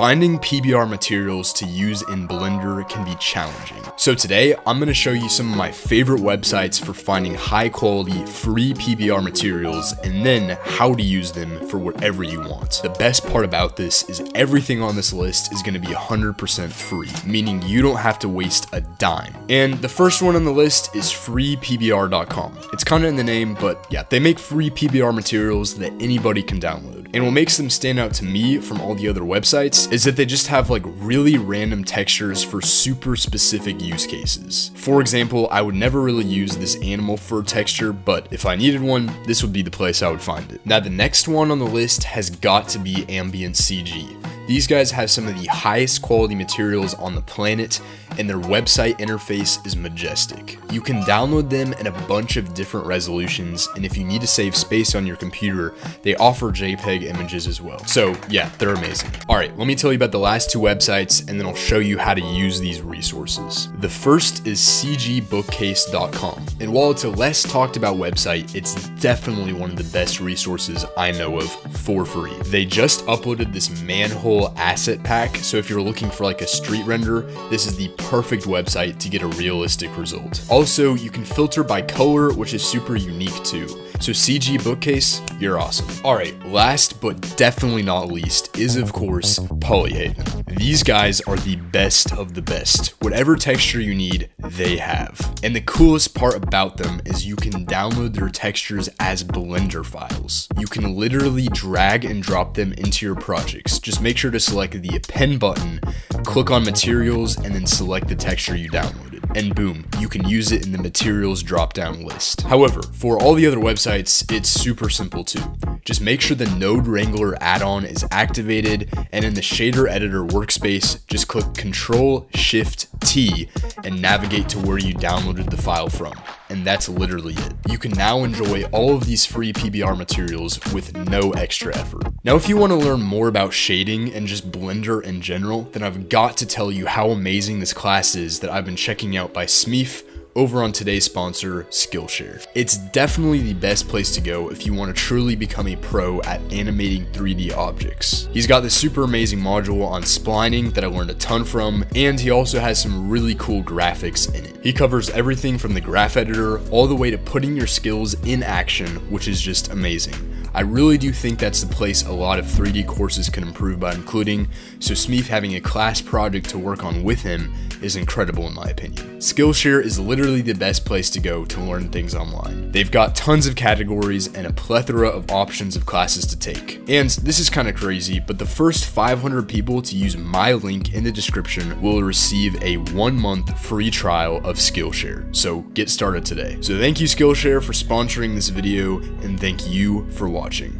Finding PBR materials to use in Blender can be challenging. So today, I'm going to show you some of my favorite websites for finding high quality free PBR materials and then how to use them for whatever you want. The best part about this is everything on this list is going to be 100% free, meaning you don't have to waste a dime. And the first one on the list is freepbr.com. It's kind of in the name, but yeah, they make free PBR materials that anybody can download. And what makes them stand out to me from all the other websites is that they just have like really random textures for super specific use cases. For example, I would never really use this animal fur texture, but if I needed one, this would be the place I would find it. Now, the next one on the list has got to be Ambient CG. These guys have some of the highest quality materials on the planet, and their website interface is majestic. You can download them in a bunch of different resolutions, and if you need to save space on your computer, they offer JPEG images as well. So yeah, they're amazing. All right, let me tell you about the last two websites, and then I'll show you how to use these resources. The first is cgbookcase.com, and while it's a less talked about website, it's definitely one of the best resources I know of for free. They just uploaded this manhole asset pack, so if you're looking for like a street render, this is the perfect website to get a realistic result. Also, you can filter by color, which is super unique too. So CG Bookcase, you're awesome. All right, last but definitely not least is of course Polyhaven. These guys are the best of the best. Whatever texture you need, they have. And the coolest part about them is you can download their textures as Blender files. You can literally drag and drop them into your projects. Just make sure to select the append button, click on materials, and then select the texture you downloaded. And boom, you can use it in the materials drop-down list. However, for all the other websites, it's super simple too. Just make sure the Node Wrangler add-on is activated, and in the Shader Editor workspace, just click Ctrl-Shift-T and navigate to where you downloaded the file from. And that's literally it. You can now enjoy all of these free PBR materials with no extra effort. Now, if you want to learn more about shading and just Blender in general, then I've got to tell you how amazing this class is that I've been checking out by Smeaf over on today's sponsor, Skillshare. It's definitely the best place to go if you want to truly become a pro at animating 3D objects. He's got this super amazing module on splining that I learned a ton from, and he also has some really cool graphics in it. He covers everything from the graph editor all the way to putting your skills in action, which is just amazing. I really do think that's the place a lot of 3D courses can improve by including, so Smeaf having a class project to work on with him is incredible in my opinion. Skillshare is literally the best place to go to learn things online. They've got tons of categories and a plethora of options of classes to take. And this is kind of crazy, but the first 500 people to use my link in the description will receive a 1-month free trial of Skillshare. So get started today. So thank you Skillshare for sponsoring this video, and thank you for watching.